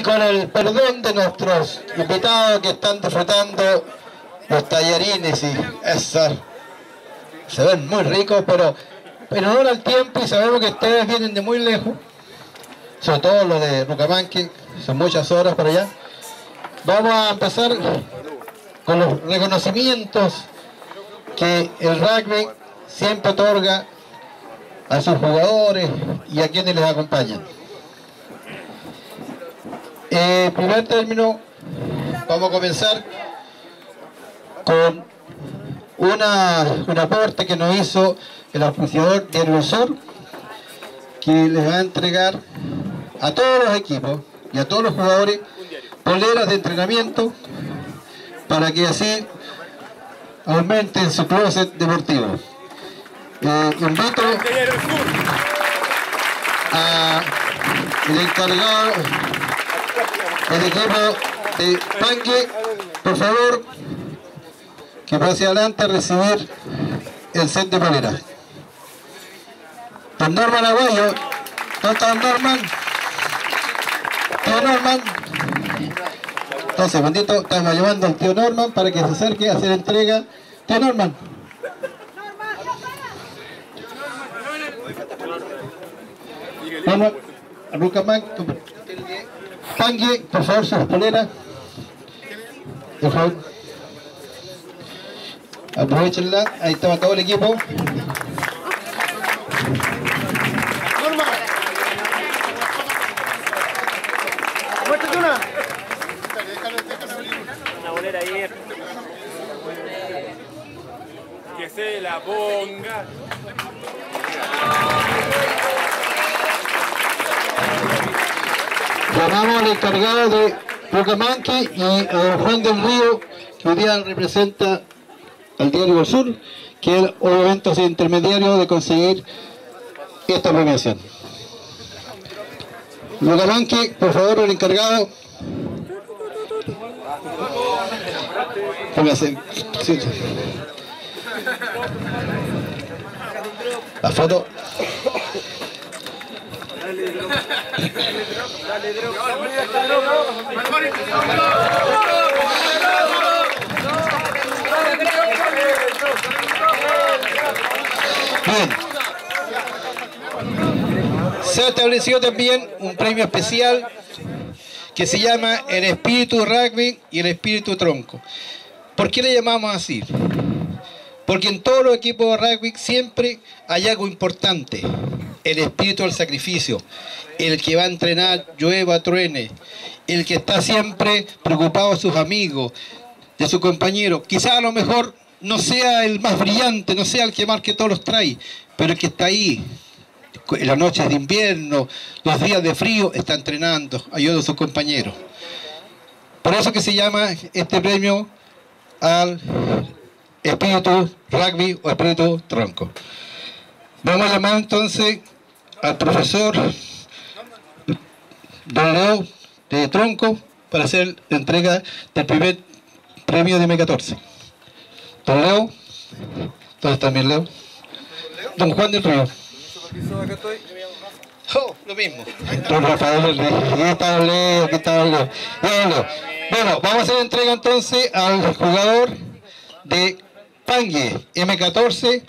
Y con el perdón de nuestros invitados que están disfrutando los tallarines y esas, se ven muy ricos, pero en honor al tiempo, y sabemos que ustedes vienen de muy lejos, sobre todo los de Rucamanque, son muchas horas para allá. Vamos a empezar con los reconocimientos que el rugby siempre otorga a sus jugadores y a quienes les acompañan. En primer término, vamos a comenzar con un aporte que nos hizo el auspiciador Diario del Sur, que les va a entregar a todos los equipos y a todos los jugadores poleras de entrenamiento para que así aumenten su closet deportivo. Invito al encargado del equipo de Pangue, por favor, que pase adelante a recibir el set de polera. Don Norman Aguayo, ¿dónde está Don Norman? Tío Norman. Entonces, bendito, estamos llevando al tío Norman para que se acerque a hacer entrega. Tío Norman. Norman, Pangue, por favor, sus poleras. Por favor. Aprovechenla, ahí estaba todo el equipo. Que se la ponga. Llamamos al encargado de Bukamanke y a Juan del Río, que hoy día representa al Diario del Sur, que él obviamente es el intermediario de conseguir esta premiación. Bukamanke, por favor, el encargado. La foto. Bien. Se ha establecido también un premio especial que se llama el espíritu rugby y el espíritu tronco. ¿Por qué le llamamos así? Porque en todos los equipos de rugby siempre hay algo importante: el espíritu del sacrificio, el que va a entrenar llueva, truene, el que está siempre preocupado de sus amigos, de sus compañeros. Quizás a lo mejor no sea el más brillante, no sea el que marque todos los tries, pero el que está ahí en las noches de invierno, los días de frío, está entrenando, ayudando a sus compañeros. Por eso que se llama este premio al espíritu rugby o espíritu tronco. Vamos a llamar entonces al profesor Don Leo de Tronco para hacer la entrega del primer premio de M14. Don Leo, ¿dónde está mi Leo? Don Juan del Río. Oh, lo mismo. Don Rafael del Río. Aquí está Don Leo. Bueno, vamos a hacer la entrega entonces al jugador de Pangue M14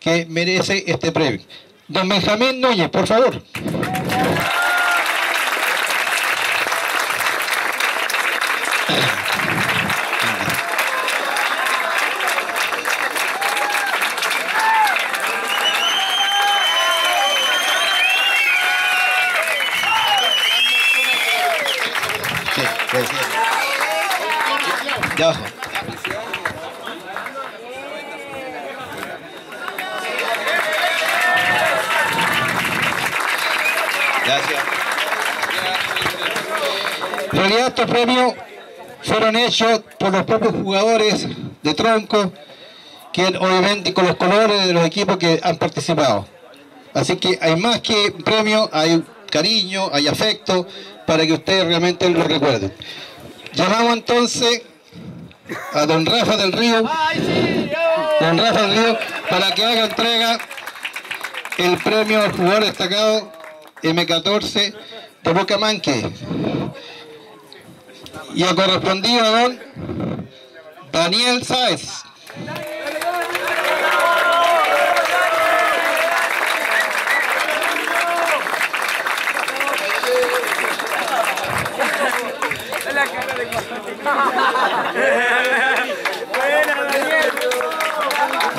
que merece este premio. Don Benjamín Núñez, por favor. De abajo. Gracias. En realidad estos premios fueron hechos por los propios jugadores de Tronco, que obviamente con los colores de los equipos que han participado. Así que hay más que premios, hay cariño, hay afecto, para que ustedes realmente lo recuerden. Llamamos entonces a Don Rafa del Río, Don Rafa del Río, para que haga entrega el premio al jugador destacado M14 de Bukamanke. y ha correspondido a don Daniel Sáez.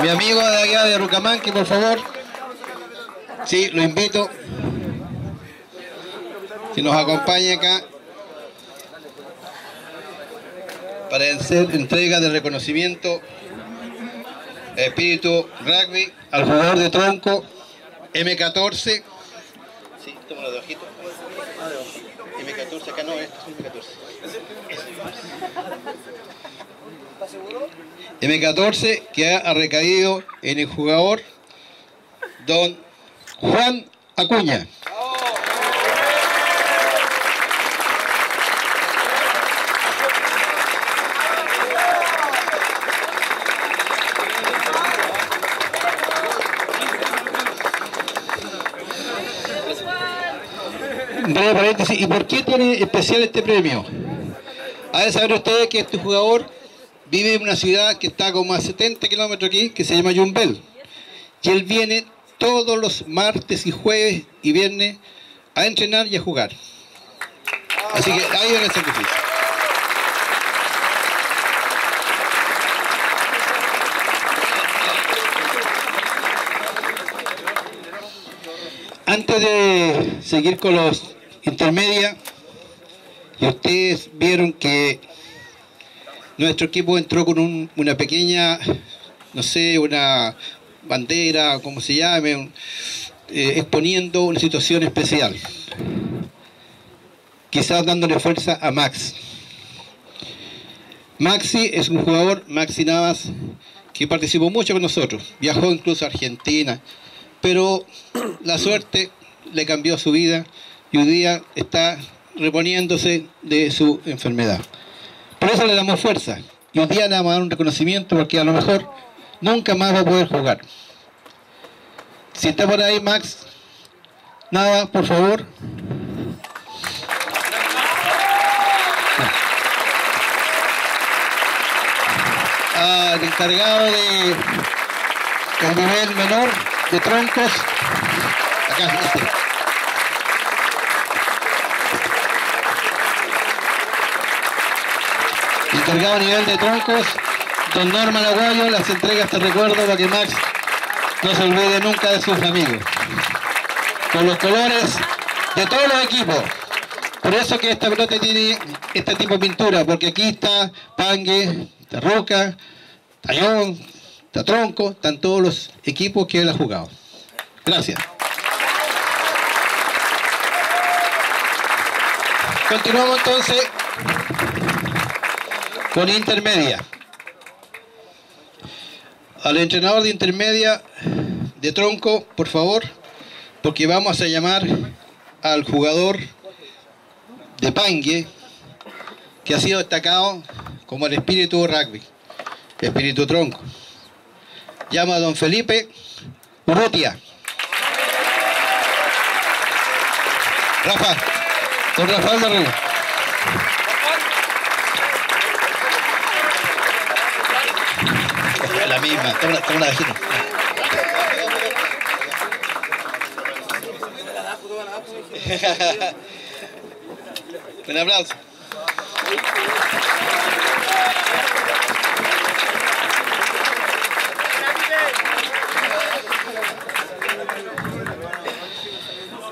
Mi amigo de allá de Rucamanque, por favor. Sí, lo invito. Si nos acompaña acá para hacer entrega de reconocimiento espíritu rugby al jugador de Tronco M14. Sí, tómalo de ojito. M14, acá no, estos son M14. ¿Estás seguro? M14 que ha recaído en el jugador don Juan Acuña. ¿Y por qué tiene especial este premio? Ha de saber ustedes que este jugador vive en una ciudad que está como a 70 kilómetros aquí, que se llama Yumbel, y él viene todos los martes y jueves y viernes a entrenar y a jugar. Así que ahí viene el sacrificio. Antes de seguir con los intermedias, y ustedes vieron que nuestro equipo entró con una pequeña, no sé, una bandera, como se llame, exponiendo una situación especial, quizás dándole fuerza a Maxi. Es un jugador, Maxi Navas, que participó mucho con nosotros, viajó incluso a Argentina, pero la suerte le cambió su vida y hoy día está reponiéndose de su enfermedad. Por eso le damos fuerza y hoy día le vamos a dar un reconocimiento, porque a lo mejor nunca más va a poder jugar. Si está por ahí Max Nada, por favor. Al encargado de el nivel menor de Troncos, acá encargado a nivel de Troncos, don Norman Aguayo, las entregas de recuerdo para que Max no se olvide nunca de sus amigos, con los colores de todos los equipos. Por eso que esta pelota tiene este tipo de pintura, porque aquí está Pangue, está Roca, Tallón, está Tronco, están todos los equipos que él ha jugado. Gracias. Continuamos entonces con intermedia. Al entrenador de intermedia de Tronco, por favor, porque vamos a llamar al jugador de Pangue, que ha sido destacado como el espíritu rugby, espíritu Tronco. Llama a don Felipe Urrutia. Rafa, don Rafael del Río. La misma, toma la vecina. Un aplauso.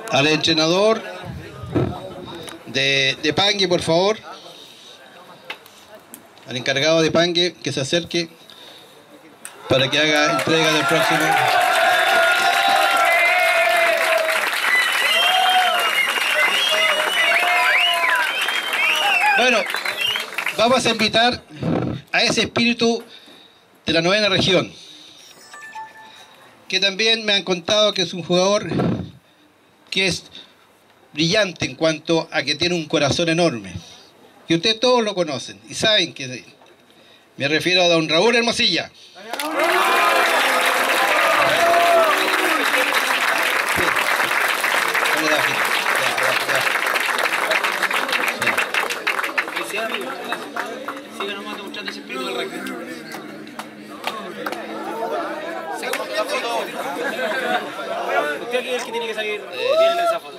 Al entrenador de Pangue, por favor. Al encargado de Pangue, que se acerque para que haga entrega del próximo. Bueno, vamos a invitar a ese espíritu de la novena región, que también me han contado que es un jugador que es brillante en cuanto a que tiene un corazón enorme, que ustedes todos lo conocen y saben que me refiero a don Raúl Hermosilla. Sigue nomás demostrando ese espíritu del rugby. Segundo la foto. Usted aquí es el que tiene que salir bien en esa foto.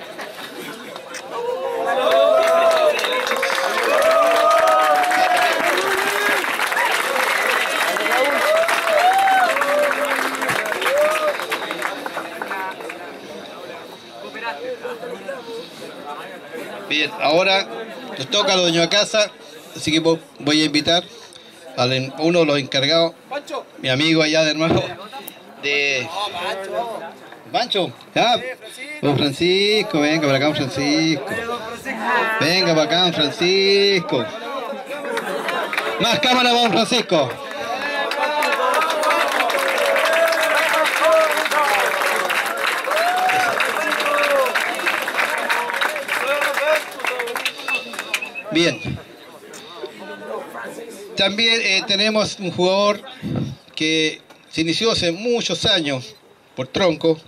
Bien, ahora nos toca a los dueños de casa, así que voy a invitar a uno de los encargados, mi amigo allá de nuevo, de... Pancho, ¿ah? Don Francisco, venga para acá, don Francisco. Venga para acá, don Francisco. Más cámara para don Francisco. Bien. También tenemos un jugador que se inició hace muchos años por Tronco.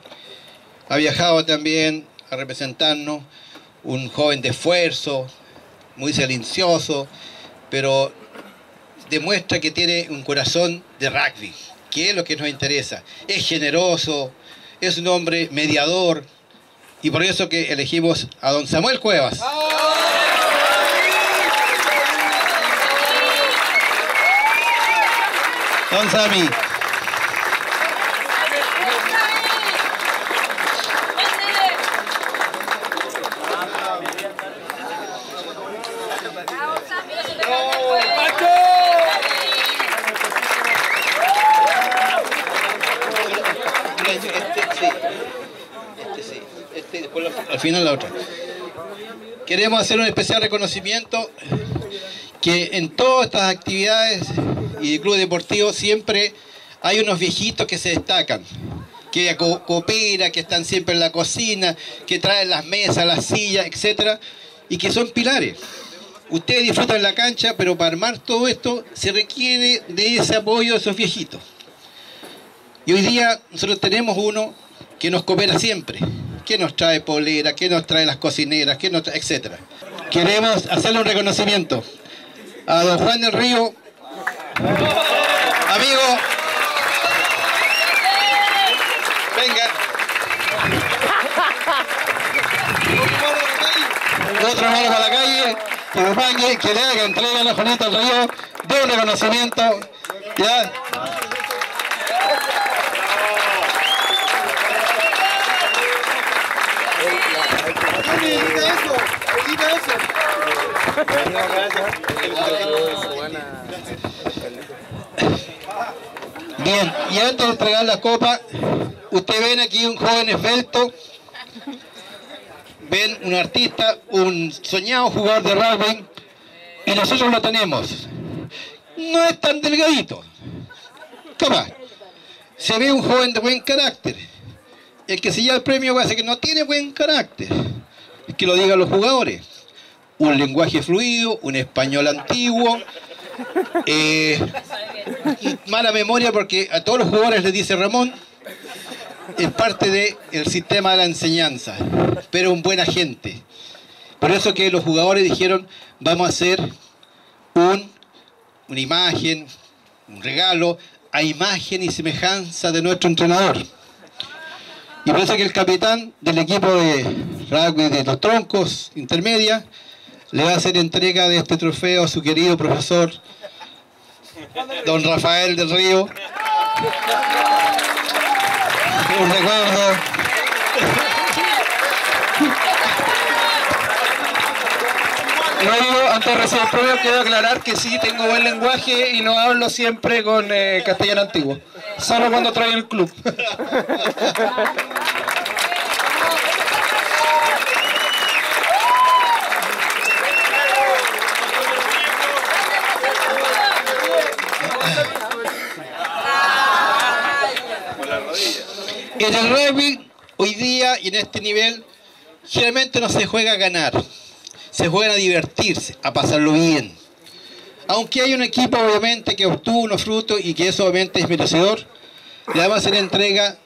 Ha viajado también a representarnos, un joven de esfuerzo, muy silencioso, pero demuestra que tiene un corazón de rugby, que es lo que nos interesa. Es generoso, es un hombre mediador, y por eso que elegimos a don Samuel Cuevas. Don Sammy. Este, después al final la otra. Queremos hacer un especial reconocimiento que en todas estas actividades y clubes deportivos siempre hay unos viejitos que se destacan, que cooperan, que están siempre en la cocina, que traen las mesas, las sillas, etcétera, y que son pilares. Ustedes disfrutan la cancha, pero para armar todo esto se requiere de ese apoyo de esos viejitos. Y hoy día nosotros tenemos uno que nos coopera siempre, que nos trae polera, que nos trae las cocineras, que nos trae, etcétera. Queremos hacerle un reconocimiento a don Juan del Río, amigo. Venga. Otro mano para la calle. Que Pangue, que le haga entrega a la Juanita del Río de un reconocimiento. Ya. Bien, y antes de entregar la copa, ustedes ven aquí un joven esbelto, ven un artista, un soñado jugador de rugby, y nosotros lo tenemos. No es tan delgadito, toma, se ve un joven de buen carácter. El que se lleva el premio va a ser que no tiene buen carácter, que lo digan los jugadores. Un lenguaje fluido, un español antiguo, mala memoria porque a todos los jugadores les dice Ramón, es parte del sistema de la enseñanza, pero un buen agente. Por eso que los jugadores dijeron, vamos a hacer una imagen, un regalo, a imagen y semejanza de nuestro entrenador. Y por eso que el capitán del equipo de rugby de los Troncos Intermedia le va a hacer entrega de este trofeo a su querido profesor, don Rafael del Río. Un recuerdo. Luego, antes de recibir el premio, quiero aclarar que sí tengo buen lenguaje y no hablo siempre con castellano antiguo. Solo cuando traigo el club. En el rugby, hoy día y en este nivel, generalmente no se juega a ganar, se juega a divertirse, a pasarlo bien. Aunque hay un equipo obviamente que obtuvo unos frutos y que eso obviamente es merecedor, le vamos a hacer entrega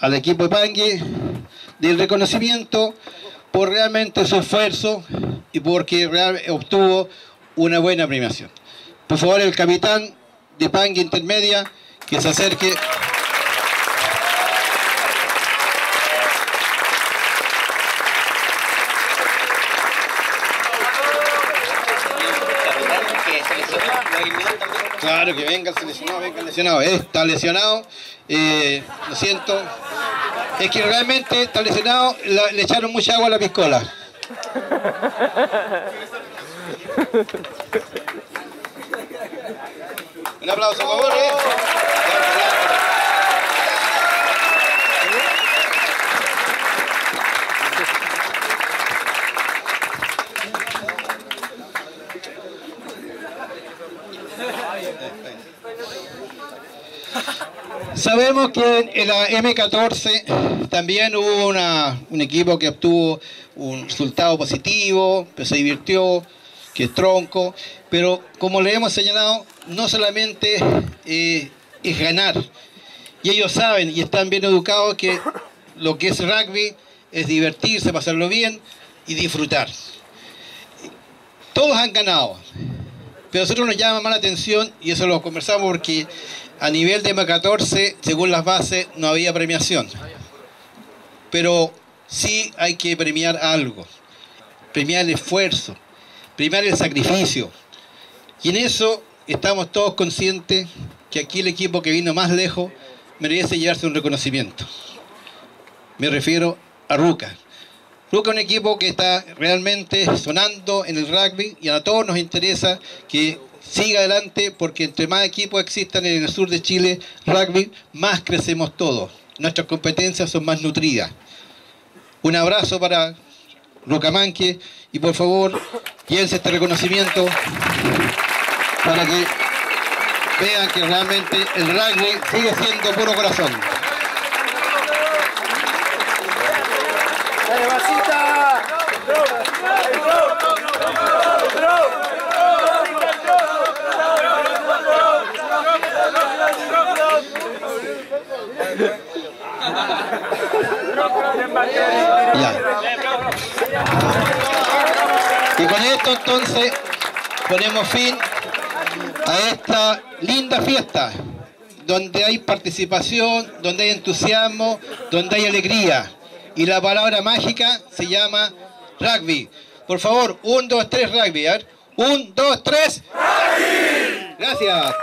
al equipo de Pangue del reconocimiento por realmente su esfuerzo y porque obtuvo una buena premiación. Por favor, el capitán de Pangue Intermedia, que se acerque. Claro, que venga el lesionado, está lesionado, lo siento. Es que realmente está lesionado, le echaron mucha agua a la piscola. Un aplauso, por favor. Sabemos que en la M14 también hubo un equipo que obtuvo un resultado positivo, que se divirtió, que es Tronco, pero como le hemos señalado, no solamente es ganar, y ellos saben y están bien educados que lo que es rugby es divertirse, pasarlo bien y disfrutar. Todos han ganado, pero a nosotros nos llama más la atención, y eso lo conversamos porque a nivel de M14, según las bases, no había premiación. Pero sí hay que premiar algo. Premiar el esfuerzo. Premiar el sacrificio. Y en eso estamos todos conscientes que aquí el equipo que vino más lejos merece llevarse un reconocimiento. Me refiero a Ruca. Ruca es un equipo que está realmente sonando en el rugby y a todos nos interesa que siga adelante, porque entre más equipos existan en el sur de Chile rugby, más crecemos todos. Nuestras competencias son más nutridas. Un abrazo para Rucamanque y por favor, llévense este reconocimiento para que vean que realmente el rugby sigue siendo puro corazón. ¡Dale, Basita! Y con esto entonces ponemos fin a esta linda fiesta donde hay participación, donde hay entusiasmo, donde hay alegría, y la palabra mágica se llama rugby. Por favor, 1, 2, 3, rugby. 1, 2, 3, rugby. Gracias.